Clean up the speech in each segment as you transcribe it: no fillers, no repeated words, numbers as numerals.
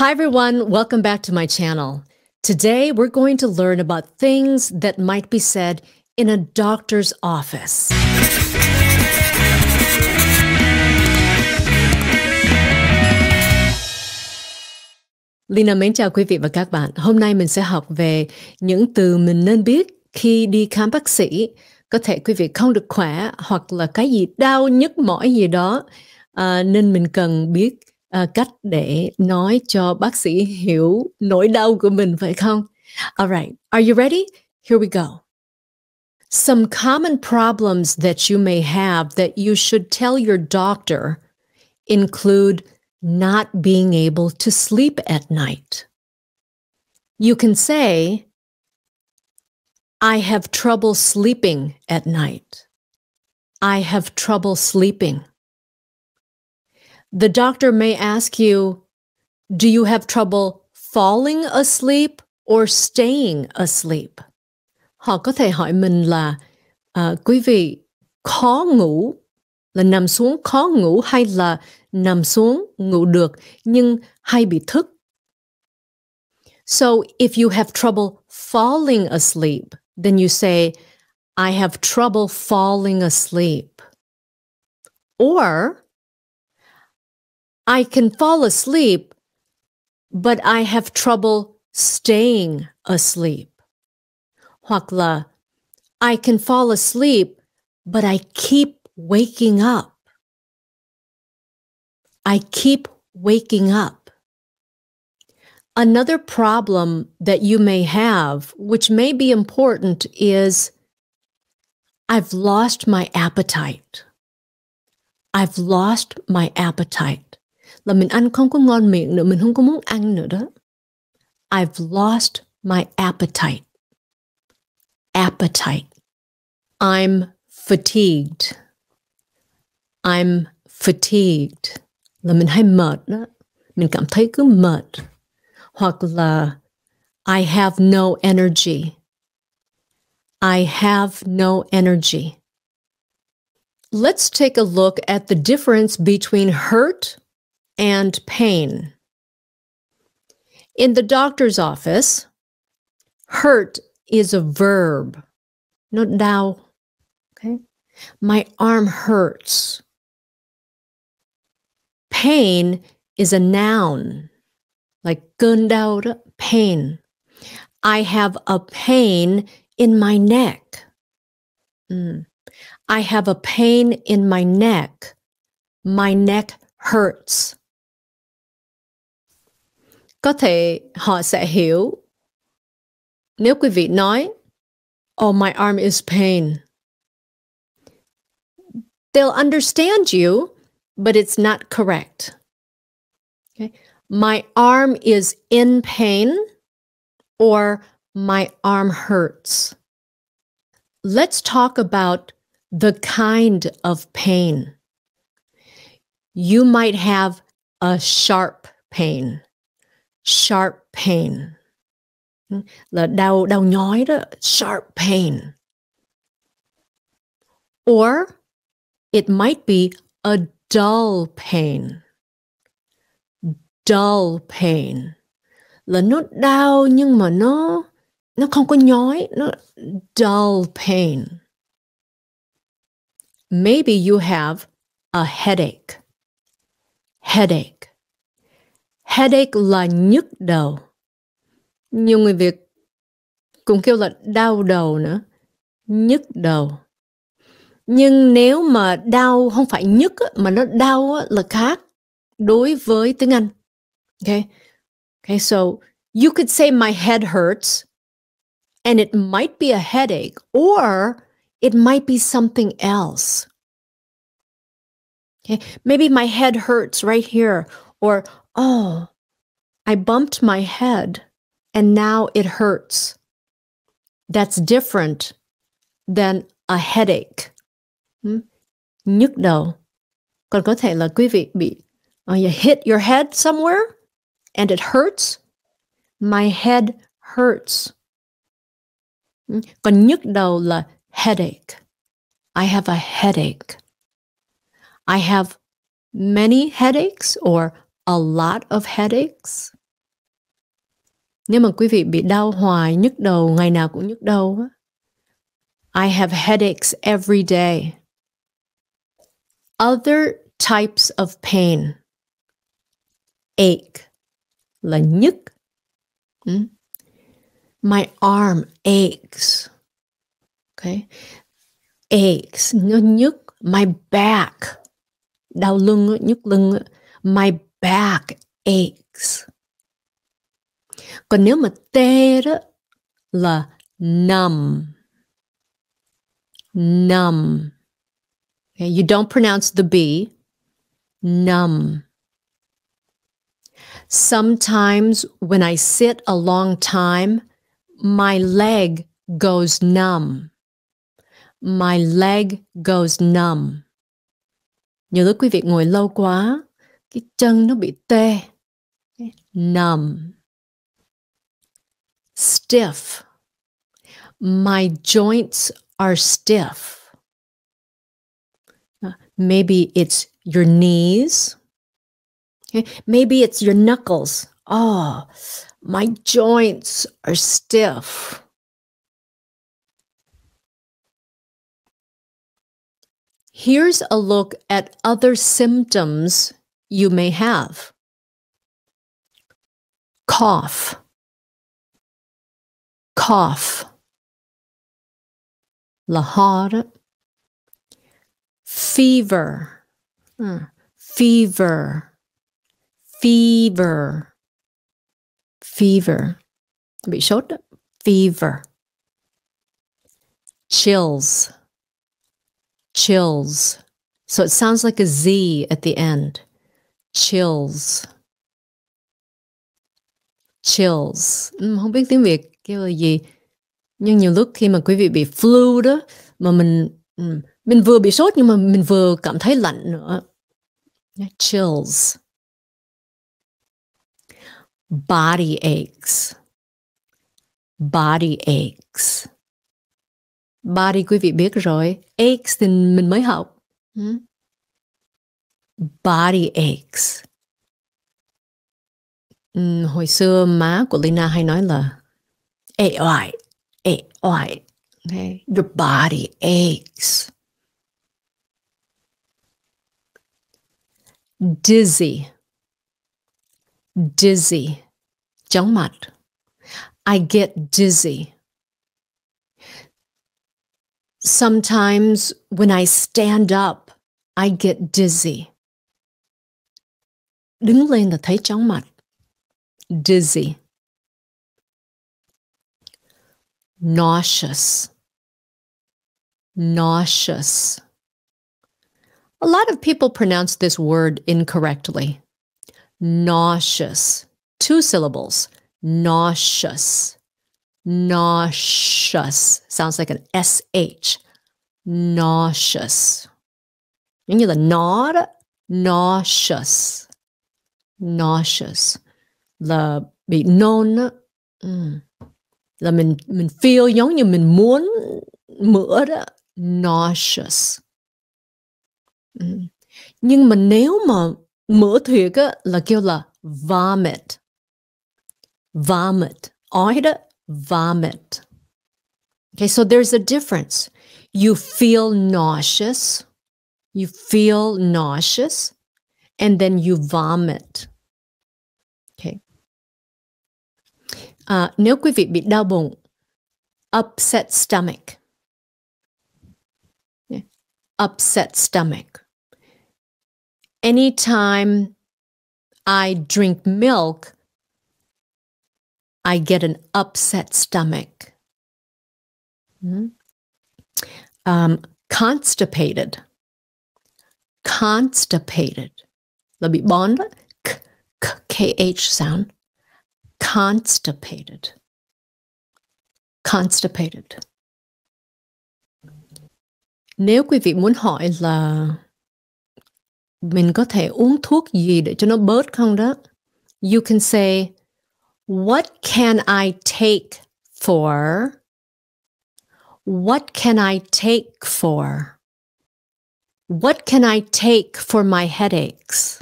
Hi everyone, welcome back to my channel. Today we're going to learn about things that might be said in a doctor's office. Lina mến chào quý vị và các bạn. Hôm nay mình sẽ học về những từ mình nên biết khi đi khám bác sĩ. Có thể quý vị không được khỏe hoặc là cái gì đau nhức mỏi gì đó, nên mình cần biết cách để nói cho bác sĩ hiểu nỗi đau của mình, phải không? All right, are you ready? Here we go. Some common problems that you may have that you should tell your doctor include not being able to sleep at night. You can say, I have trouble sleeping at night. I have trouble sleeping. The doctor may ask you, do you have trouble falling asleep or staying asleep? Họ có thể hỏi mình là quý vị khó ngủ, là nằm xuống khó ngủ hay là nằm xuống ngủ được nhưng hay bị thức. So if you have trouble falling asleep, then you say, I have trouble falling asleep. Or, I can fall asleep, but I have trouble staying asleep. Hoặc là, I can fall asleep, but I keep waking up. I keep waking up. Another problem that you may have, which may be important, is I've lost my appetite. I've lost my appetite. Là mình ăn không có ngon miệng nữa, mình không có muốn ăn nữa đó. I've lost my appetite. Appetite. I'm fatigued. I'm fatigued. Là mình hay mệt đó. Mình cảm thấy cứ mệt. Hoặc là I have no energy. I have no energy. Let's take a look at the difference between hurt and pain. In the doctor's office, hurt is a verb. No doubt. Okay. My arm hurts. Pain is a noun. Like cơn đau đó, pain. I have a pain in my neck. I have a pain in my neck. My neck hurts. Có thể họ sẽ hiểu nếu quý vị nói, oh, my arm is pain. They'll understand you, but it's not correct. Okay? My arm is in pain, or my arm hurts. Let's talk about the kind of pain. You might have a sharp pain. Sharp pain. Là đau nhói đó. Sharp pain. Or it might be a dull pain. Dull pain. Là nó đau nhưng mà nó không có nhói. Nó dull pain. Maybe you have a headache. Headache. Headache là nhức đầu. Nhiều người Việt cũng kêu là đau đầu nữa. Nhức đầu. Nhưng nếu mà đau không phải nhức mà nó đau là khác đối với tiếng Anh. Okay? Okay, so you could say my head hurts and it might be a headache or it might be something else. Okay? Maybe my head hurts right here, or oh, I bumped my head and now it hurts. That's different than a headache. Nhức đầu. Còn có thể là quý vị bị you hit your head somewhere and it hurts. My head hurts. Còn nhức đầu là headache. I have a headache. I have many headaches or a lot of headaches. Nếu mà quý vị bị đau hoài, nhức đầu, ngày nào cũng nhức đầu. I have headaches every day. Other types of pain. Ache là nhức. My arm aches. Okay. Aches, nhức. My back, đau lưng, nhức lưng. My back aches. Còn nếu mà tê đó là numb. Numb. Okay, you don't pronounce the B. Numb. Sometimes when I sit a long time, my leg goes numb. My leg goes numb. Nhiều lúc quý vị ngồi lâu quá, cái chân nó bị tê. Okay. Numb. Stiff. My joints are stiff. Maybe it's your knees. Okay. Maybe it's your knuckles. Oh, my joints are stiff. Here's a look at other symptoms you may have. Cough. Cough là ho đó. Fever. Fever. Fever. Fever. Bị sốt đó. Fever. Chills. Chills. So it sounds like a Z at the end. Chills. Chills. Không biết tiếng Việt kêu là gì. Nhưng nhiều lúc khi mà quý vị bị flu đó, mà mình vừa bị sốt nhưng mà mình vừa cảm thấy lạnh nữa. Chills. Body aches. Body aches. Body quý vị biết rồi. Aches thì mình mới học. Body aches. Hồi xưa má của Lina hay nói là ê oải, ê oải. Okay. Your body aches. Dizzy. Dizzy. Chóng mặt. I get dizzy. Sometimes when I stand up, I get dizzy. Đứng lên là thấy chóng mặt. Dizzy. Nauseous. Nauseous. A lot of people pronounce this word incorrectly. Nauseous. Two syllables. Nauseous. Nauseous. Sounds like an SH. Nauseous. Giống như là nó đó. Nauseous. Nauseous. Là bị nôn đó. Là mình feel giống như mình muốn mửa đó. Nauseous. Nhưng mà nếu mà mửa thiệt á là kêu là vomit. Vomit. Ói đó. Vomit. Okay, so there's a difference. You feel nauseous. You feel nauseous. And then you vomit. Okay. Nếu quý vị bị đau bụng, upset stomach. Yeah. Upset stomach. Anytime I drink milk, I get an upset stomach. Constipated. Constipated. Là bị bón đó. K-H sound. Constipated. Constipated. Nếu quý vị muốn hỏi là mình có thể uống thuốc gì để cho nó bớt không đó, you can say, what can I take for? What can I take for? What can I take for my headaches?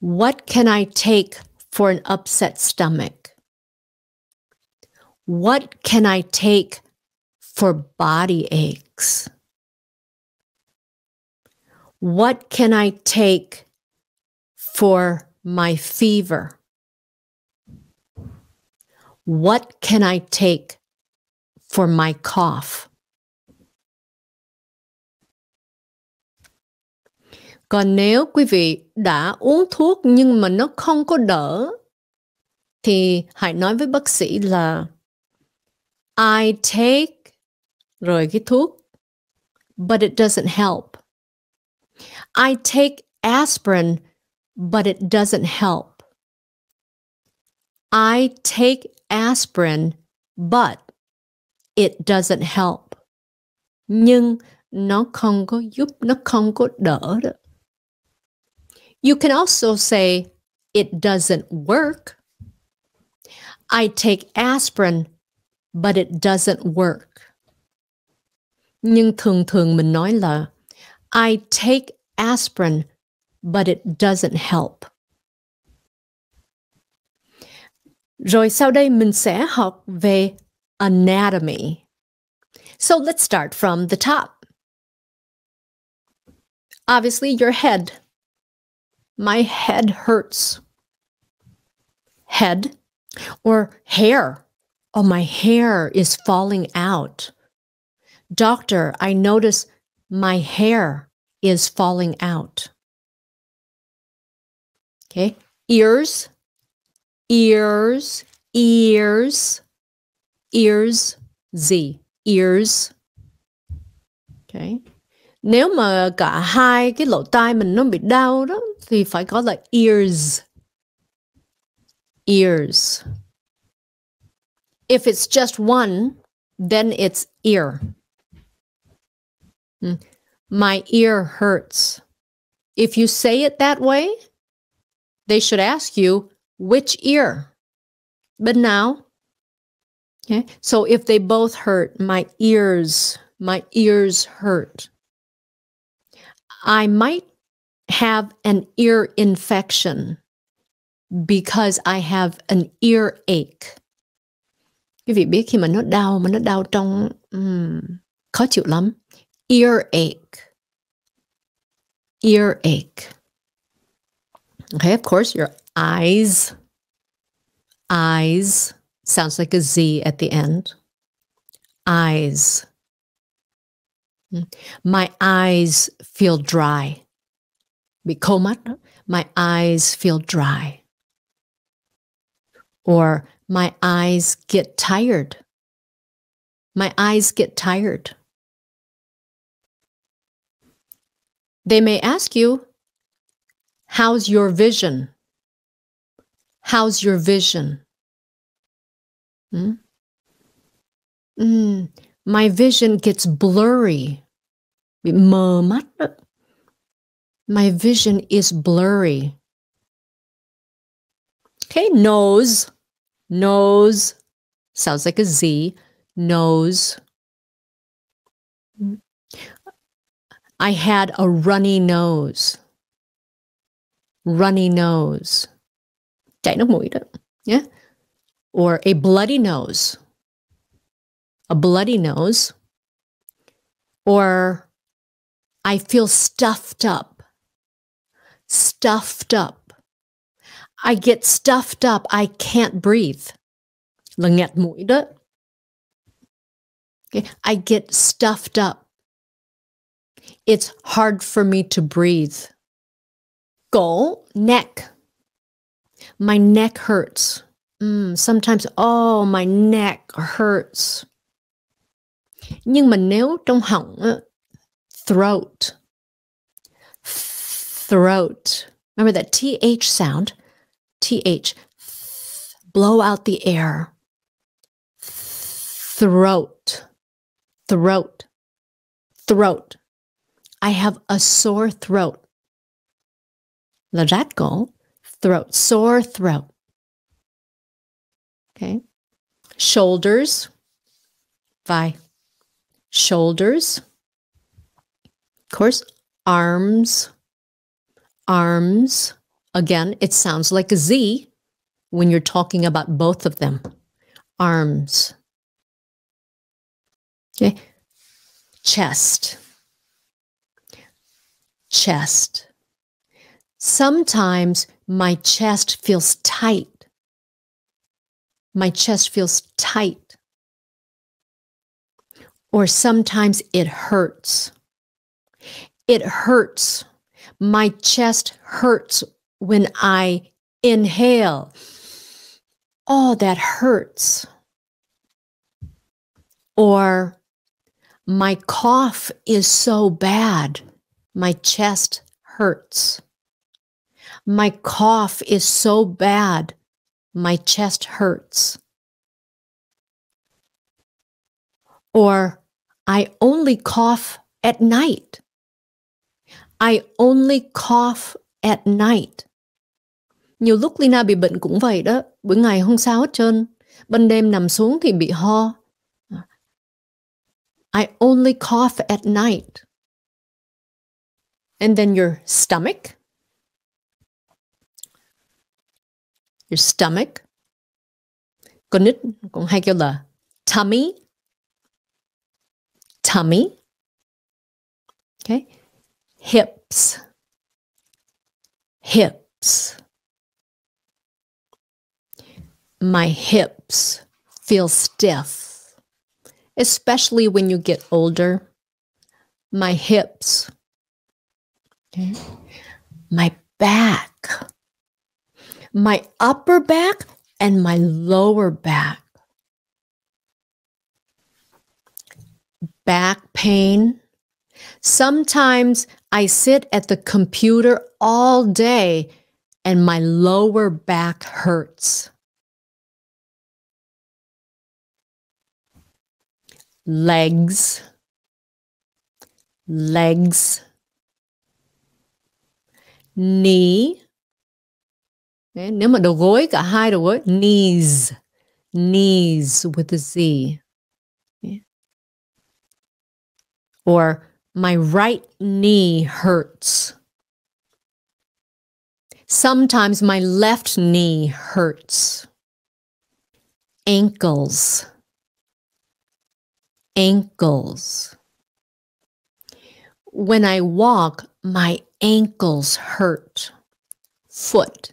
What can I take for an upset stomach? What can I take for body aches? What can I take for my fever? What can I take for my cough? Còn nếu quý vị đã uống thuốc nhưng mà nó không có đỡ, thì hãy nói với bác sĩ là I take, rồi cái thuốc, but it doesn't help. I take aspirin, but it doesn't help. I take aspirin, but it doesn't help. Nhưng nó không có giúp, nó không có đỡ đó. You can also say, it doesn't work. I take aspirin, but it doesn't work. Nhưng thường thường mình nói là, I take aspirin, but it doesn't help. Rồi sau đây mình sẽ học về anatomy. So let's start from the top. Obviously, your head. My head hurts. Head or hair. Oh, my hair is falling out. Doctor, I notice my hair is falling out. Okay. Ears. Ears. Ears. Ears. Z. Ears. Okay. Nếu mà cả hai cái lỗ tai mình nó bị đau đó, thì phải có là ears. Ears. If it's just one, then it's ear. My ear hurts. If you say it that way, they should ask you, which ear? But now, okay, so if they both hurt, my ears hurt. I might have an ear infection because I have an earache. Quý vị biết khi mà nó đau trong khó chịu lắm. Earache. Earache. Okay, of course, your eyes. Eyes. Sounds like a Z at the end. Eyes. My eyes feel dry. Bị khô mắt đó. My eyes feel dry. Or my eyes get tired. My eyes get tired. They may ask you, how's your vision? How's your vision? My vision gets blurry. Bị mờ mắt. My vision is blurry. Okay, nose. Nose. Sounds like a Z. Nose. I had a runny nose. Runny nose. Chảy nước mũi đó. Yeah. Or a bloody nose. A bloody nose, or I feel stuffed up, stuffed up. I get stuffed up, I can't breathe. Là nghẹt mũi đó. Okay. I get stuffed up. It's hard for me to breathe. Cổ, neck. My neck hurts. Sometimes, oh, my neck hurts. Nhưng mà nếu trong họng, throat, throat. Remember that TH sound, TH, blow out the air, throat, throat, throat. I have a sore throat. Là rát cổ, throat, sore throat. Okay. Shoulders, vai. Shoulders, of course, arms, arms. Again, it sounds like a Z, when you're talking about both of them, arms, okay, chest, chest. Sometimes my chest feels tight. My chest feels tight. Or sometimes it hurts. It hurts. My chest hurts when I inhale. Oh, that hurts. Or my cough is so bad. My chest hurts. My cough is so bad. My chest hurts. Or I only cough at night. I only cough at night. Nhiều lúc Lina bị bệnh cũng vậy đó. Bữa ngày không sao hết trơn. Ban đêm nằm xuống thì bị ho. I only cough at night. And then your stomach. Your stomach. Con nít cũng hay kêu là tummy. Tummy. Okay. Hips. Hips. My hips feel stiff, especially when you get older. My hips. Okay. My back. My upper back and my lower back. Back pain. Sometimes I sit at the computer all day and my lower back hurts. Legs, legs, knee. Okay, nếu mà đầu gối cả hai đầu gối, knees, knees with a Z. Yeah. Or my right knee hurts. Sometimes my left knee hurts. Ankles. Ankles. When I walk, my ankles hurt. Foot.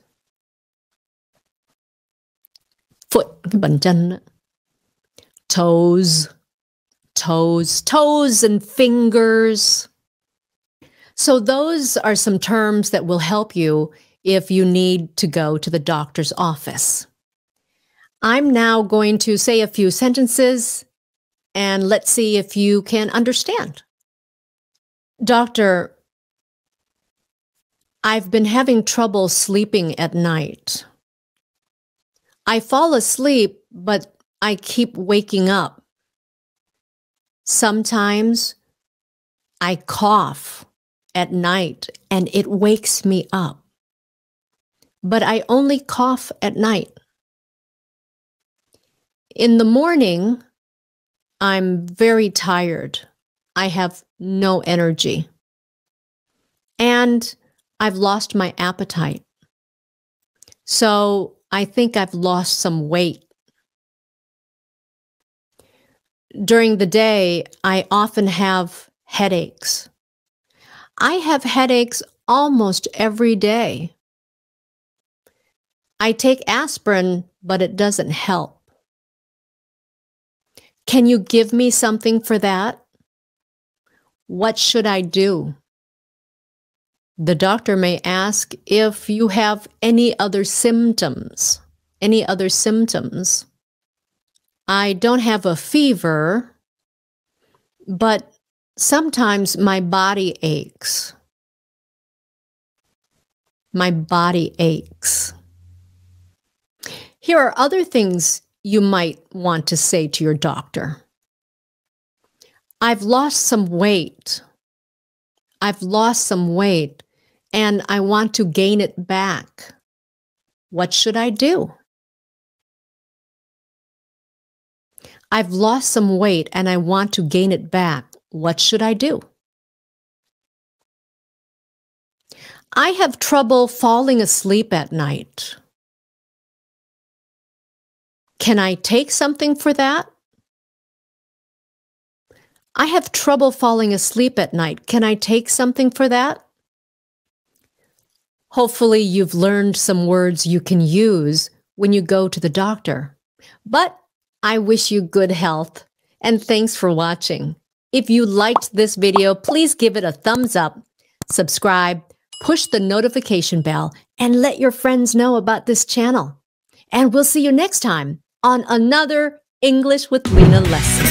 Foot, cái bàn chân đó. Toes. Toes. Toes and fingers. So those are some terms that will help you if you need to go to the doctor's office. I'm now going to say a few sentences. And let's see if you can understand. Doctor, I've been having trouble sleeping at night. I fall asleep, but I keep waking up. Sometimes I cough at night and it wakes me up. But I only cough at night. In the morning, I'm very tired. I have no energy. And I've lost my appetite. So I think I've lost some weight. During the day, I often have headaches. I have headaches almost every day. I take aspirin, but it doesn't help. Can you give me something for that? What should I do? The doctor may ask if you have any other symptoms. Any other symptoms? I don't have a fever, but sometimes my body aches. My body aches. Here are other things you might want to say to your doctor. I've lost some weight. I've lost some weight and I want to gain it back. What should I do? I've lost some weight and I want to gain it back. What should I do? I have trouble falling asleep at night. Can I take something for that? I have trouble falling asleep at night. Can I take something for that? Hopefully you've learned some words you can use when you go to the doctor. But I wish you good health, and thanks for watching. If you liked this video, please give it a thumbs up, subscribe, push the notification bell, and let your friends know about this channel. And we'll see you next time on another English with Lena lesson.